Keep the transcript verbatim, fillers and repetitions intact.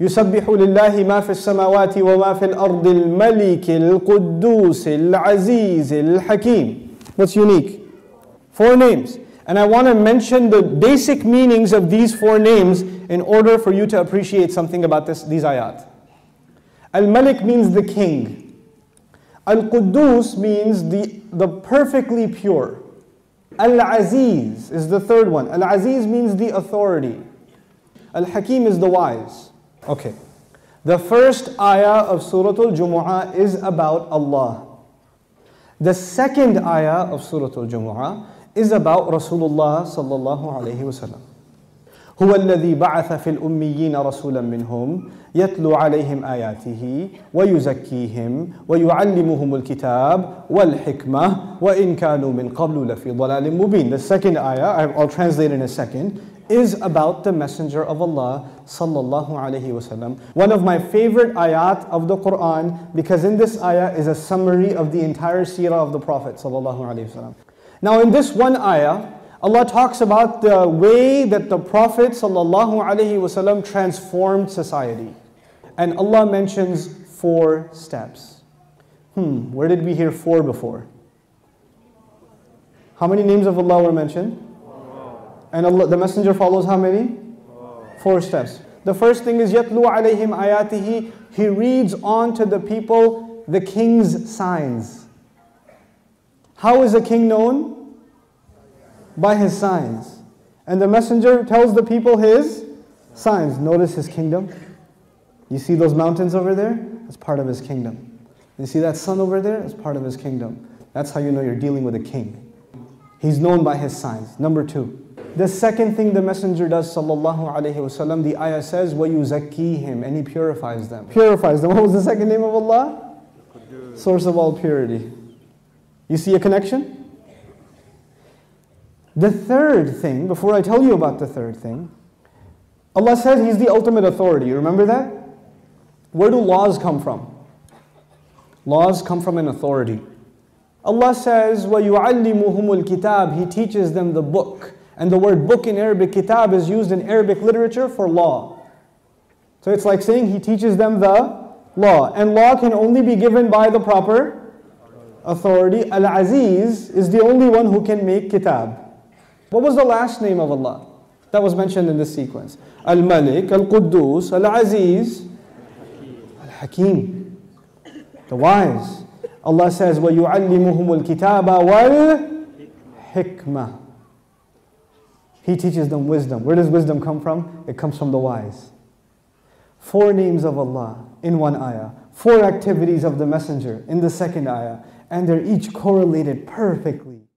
يسبح لله ما في السماوات وما في الأرض الملك القدوس العزيز الحكيم. That's unique. Four names. And I want to mention the basic meanings of these four names in order for you to appreciate something about this, these ayat. Al-Malik means the king. Al-Quddus means the, the perfectly pure. Al-Aziz is the third one. Al-Aziz means the authority. Al-Hakim is the wise. Okay. The first ayah of Suratul Al-Jumu'ah is about Allah. The second ayah of Suratul Al-Jumu'ah is about Rasulullah sallallahu alaihi wasallam. هو الذي بعث في الأميين رسولا منهم يتلو عليهم آياته ويزكيهم ويعلمهم الكتاب والحكمة وإن كانوا من قبل لفي ضلال مبين. The second ayah, I'll translate in a second, is about the Messenger of Allah sallallahu alaihi wasallam. One of my favorite ayat of the Quran, because in this ayah is a summary of the entire seerah of the Prophet sallallahu alaihi wasallam. Now in this one ayah, Allah talks about the way that the Prophet ﷺ transformed society. And Allah mentions four steps. Hmm, where did we hear four before? How many names of Allah were mentioned? And Allah, the Messenger follows how many? Four steps. The first thing is, يَتْلُوا عَلَيْهِمْ آيَاتِهِ. He reads on to the people the king's signs. How is a king known? By his signs. And the messenger tells the people his signs. Notice his kingdom. You see those mountains over there? That's part of his kingdom. You see that sun over there? That's part of his kingdom. That's how you know you're dealing with a king. He's known by his signs. Number two. The second thing the messenger does, sallallahu alayhi wasallam, the ayah says, وَيُزَكِّيهِمْ, and he purifies them. Purifies them. What was the second name of Allah? Source of all purity. You see a connection? The third thing, before I tell you about the third thing, Allah says He's the ultimate authority. You remember that? Where do laws come from? Laws come from an authority. Allah says, وَيُعَلِّمُهُمُ الْكِتَابِ. He teaches them the book. And the word book in Arabic, kitab, is used in Arabic literature for law. So it's like saying He teaches them the law. And law can only be given by the proper authority. Al-Aziz is the only one who can make kitab. What was the last name of Allah that was mentioned in this sequence? Al-Malik, Al-Quddus, Al-Aziz, Al-Hakim, the wise. Allah says, وَيُعَلِّمُهُمُ الْكِتَابَ وَالْحِكْمَةِ. He teaches them wisdom. Where does wisdom come from? It comes from the wise. Four names of Allah in one ayah. Four activities of the messenger in the second ayah. And they're each correlated perfectly.